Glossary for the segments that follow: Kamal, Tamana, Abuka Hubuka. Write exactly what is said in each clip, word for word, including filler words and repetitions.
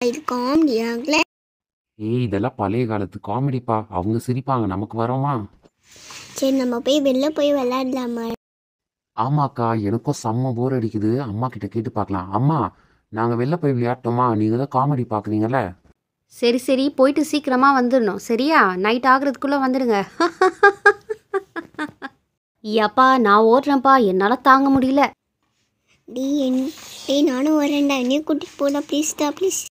It calmed young lad. Hey, the la Palegalatu comedy park, Avanga Siripang, Namakwarama. Chenamape will pay Valadama. Amaka, Yenuko Samo Boradikidu, Amaki Kid Pakla, Ama, Nanga Villa Pavliatoma, neither the comedy park in a lab. Seri Seri, poet to see Krama Vandurno, Seria, night agrat Kula Vandringa. Yapa, now what rampa, Yenala Tanga Mudilla. Dee, Nano, and you could pull a please, please.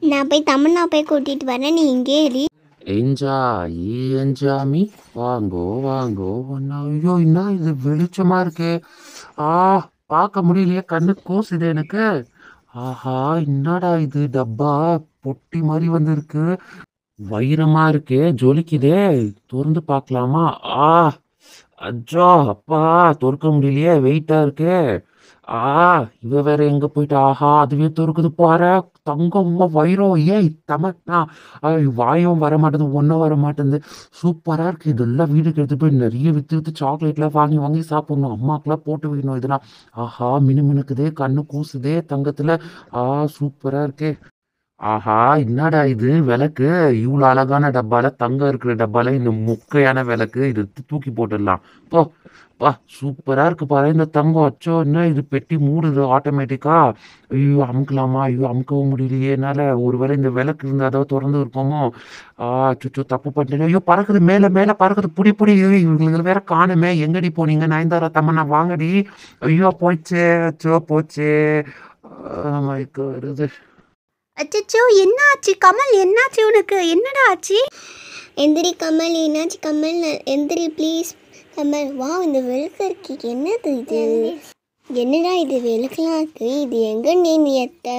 Nape Tamana Pe could it Vanani in Gaily. Enja, ye enja me. Wango, wango, now you know the village market. Ah, Paka Mudilla can course it in a care. Aha, not I did a bar, potty marivanderke. Vairamarke, Joliki there, turn the Paklama. Ah. Ajah, pa, Turkum Dilia, waiter care. Ah, you were Engapita, ha, the Turku Parak, Tangum of Vairo, ye, Tamata, I Vayo Varamata, the one over a mutton, the soup paraki, the love you get the pinner, you with the chocolate lavang, Yangi Sapuna, Makla, Porto, Noidana, aha, Minimunakade, Kanukus de, Tangatilla, ah, soup parake. Aha, Nada Idi, Velake, Ulalagana, the Bala Tanga, the Bala in the Mukayana Velake, the Tuki Potala. Pa, pa, super arcapara in the Tango, Cho, Nai, the petty mood of the automatica. You amclama, you amco Mudiliana, over in the Velak in the other Toronto Como. Ah, Chucho Tapu Patena, you park the Mela Mela Park, the Puri Puri, you will wear a carne, younger deponing and either Tamana Wangadi, you appointed, Chopoche. Oh my god, is it? அச்சச்சோ என்ன ஆச்சு கமல் என்ன ஆச்சு உனக்கு என்னடா ஆச்சு எந்திரி கமல் என்ன ஆச்சு கமல் எந்திரி ப்ளீஸ் கமல் வா இந்த வெல்கர்க்கு என்னது இது என்னடா இது வெல்கர்க்கு இது எங்க நீ ஏத்த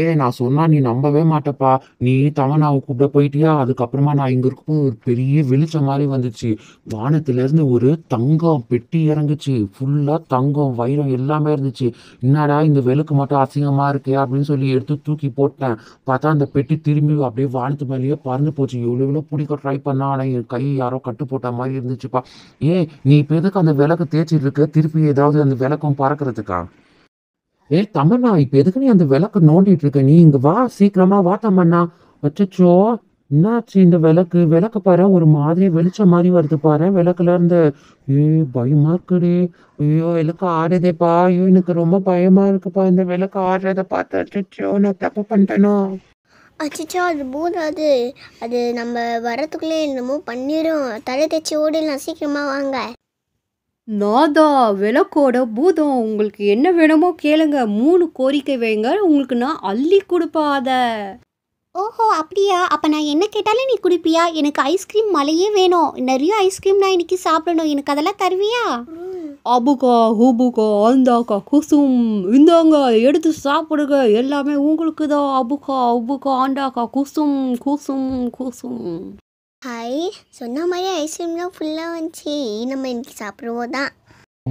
ஏ நான் சொன்னா நீ நம்பவே மாட்டப்பா நீ தமனாவை கூப்பிட போயிட்டியா அதுக்கு அப்புறமா நான் இங்க இருக்கு ஒரு பெரிய வெளிச்ச மாதிரி வந்துச்சு வானத்துல இருந்து ஒரு தங்கம் பெட்டி இறங்குச்சு ஃபுல்லா தங்கம் வைரம் எல்லாமே இருந்துச்சு என்னடா இந்த வெளுக்கு மட்டும் அசிங்கமா இருக்கே அப்படினு சொல்லி எடுத்து தூக்கி போட்டேன் பார்த்தா அந்த பெட்டி திரும்பி அப்படியே வானத்து மேலயே பறந்து போச்சு இவ்வளவு புடிக்க ட்ரை பண்ணா ஆனா என் கை யாரோ கட்டு போட்ட மாதிரி இருந்துச்சுப்பா ஏ நீ இப்ப எதுக்கு அந்த வெளுக்கு தேய்ச்சிட்டு இருக்க திருப்பி ஏதாவது அந்த வெளுக்கும் பறக்கிறதுக்கா Hey, Tamana, if you can't the Velak noted reckoning, was see Kramava Tamana, but a chore, nuts in the Velak, Velakapara or Madri, Velchamari or the Para, Velakalan the Biomarcade, Velakade, the Pa, you in the Karoma Biomarcapa and the Velakade, the Pata, Chichon, Tapapantano. A chichar, the boot are the number Varatuklay in the Mupaniro, Tarate Chodil and Sikramavanga. நாதா விலக்கோட பூதம் உங்களுக்கு என்ன வேணுமோ கேளுங்க மூணு கோரிக்கை வைங்க உங்களுக்கு நான் அள்ளி கொடுப்பாத ஓஹோ அப்படியா அப்ப நான் என்ன கேட்டாலும் நீ குடிப்பியா எனக்கு ஐஸ்கிரீம் மலையே வேணும் நிறைய ஐஸ்கிரீம் நான் இன்னைக்கு சாப்பிடணும் எனக்கு அதெல்லாம் தருவியா அபுகா ஹுபுகா ஆந்தாகா குசும் இந்தாங்க எடுத்து சாப்பிடுங்க எல்லாமே உங்களுக்கு தான் அபுகா ஹுபுகா ஆண்டாகா Kusum Kusum Kusum Hi, so now my ice cream is full of cheese. I'm going to eat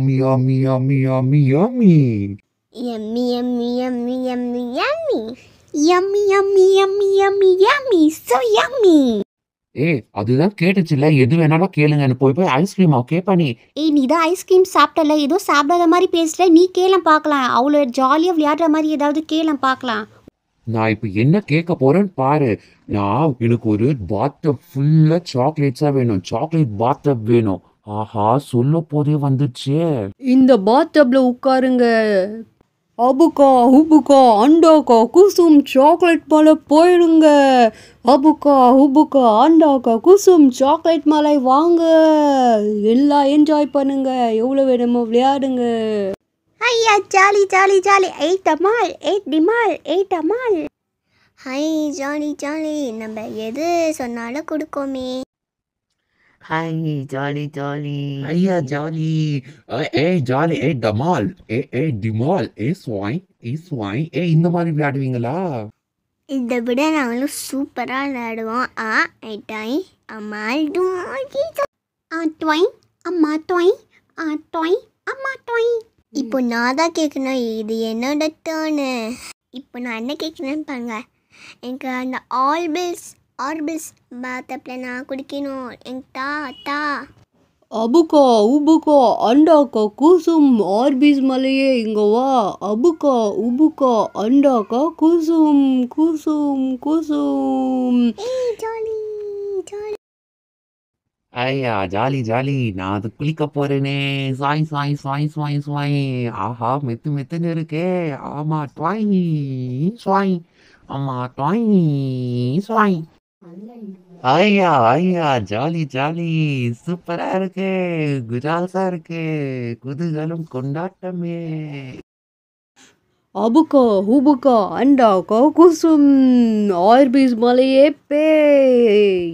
Yummy, yummy, yummy, yummy. Yummy, yummy, yummy, yummy, yummy. Yummy, yummy, yummy, yummy, yummy. So yummy. Hey, that's not good. I'm going to eat ice cream, okay? Hey, you don't ice cream. You don't eat ice cream. You don't eat ice cream. நான் இப்ப என்ன கேக்க போறேன்னு பாரு நான் எனக்கு ஒரு bathtub ஃபுல்லா சாக்லேட்ஸா வேணும் சாக்லேட் பாத்டப் வேணும் ஆஹா சொல்ல போதே வந்துச்சு இந்த பாத்டப்ல உட்காருங்க அபுகா ஹுபுகா ஆண்டாகா குசும் சாக்லேட் மலை போயிடுங்க அபுகா ஹுபுகா ஆண்டாகா குசும் சாக்லேட் மலை வாங்க எல்லாம் என்ஜாய் பண்ணுங்க எவ்வளவு வேணுமோ விளையாடுங்க Hiya, Jolly, Jolly, Jolly, eight a mile, eight the mile, eight a mile. Hi, Jolly, Jolly, number years on Nala could come in. Hi, Jolly, Jolly. Hiya, Jolly. Hey, Jolly, eight the mall, eight the mall, is wine, is wine, hey, in the money we are doing a lot. In the buddha, I look super aladwa, ah, a tie, a mile, do a twine, a matwine, a twine, a matwine. இப்போ நான் தான் கேக்கணும் இது என்னோட turn இப்போ நான் என்ன கேக்கணும் பாருங்க எனக்கு அந்த ஆல்பிஸ் ஆர்பிஸ் பாத்ல நான் குடிக்கணும் என்டா டா அபுகா உபுகா அண்டாக்கா கூசும் ஆர்பிஸ் மலையே இங்கே வா. அபுகா உபுகா அண்டாக்கா கூசும் கூசும் கூசும். ஐயா ஜாலி ஜாலி, நான் அது குளிக்க போறேனே. சாய் சாய் சாய் சாய் சாய். ஆஹா மெத்து மெத்துன்னு இருக்கே. ஆமா ட்வாயி சாய். ஆமா ட்வாயி சாய். ஐயா ஐயா ஜாலி ஜாலி, சூப்பரா இருக்கு, குஜால்சா இருக்கு, குதூகலும் கொண்டாட்டமே. அபுக்கா ஹுபுக்கா அண்டாக்கா குசும் ஆர்பிஸ் மலையே பேய்.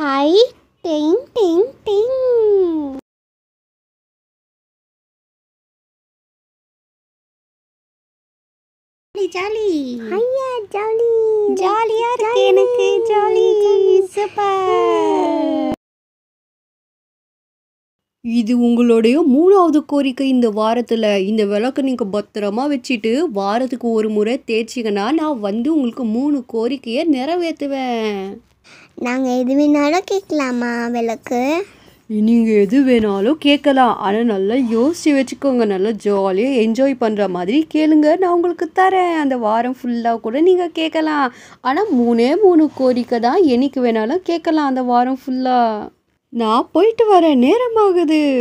Hi ding ding ding. Jolly ஐயா ஜாலி, ஜாலியா இருக்கு எனக்கு. Jolly super. இது உங்களுடைய மூணாவது கோரிக்கை இந்த வாரத்தில். இந்த விளக்கு நீங்கள் பத்திரமா வச்சுட்டு வாரத்துக்கு ஒரு முறை தேய்ச்சிங்கன்னா நான் வந்து உங்களுக்கு மூணு கோரிக்கையை நிறைவேற்றுவேன். நாங்கள் எது வேணாலும் கேட்கலாமா விளக்கு? நீங்கள் எது வேணாலும் கேட்கலாம், ஆனால் நல்லா யோசித்து வச்சுக்கோங்க. நல்லா ஜாலியாக என்ஜாய் பண்ணுற மாதிரி கேளுங்க, நான் உங்களுக்கு தரேன். அந்த வாரம் ஃபுல்லாக கூட நீங்கள் கேட்கலாம், ஆனால் மூணே மூணு கோரிக்கை தான் என்னைக்கு வேணாலும் கேட்கலாம் அந்த வாரம் ஃபுல்லாக. நான் போயிட்டு வரேன், நேரமாகுது.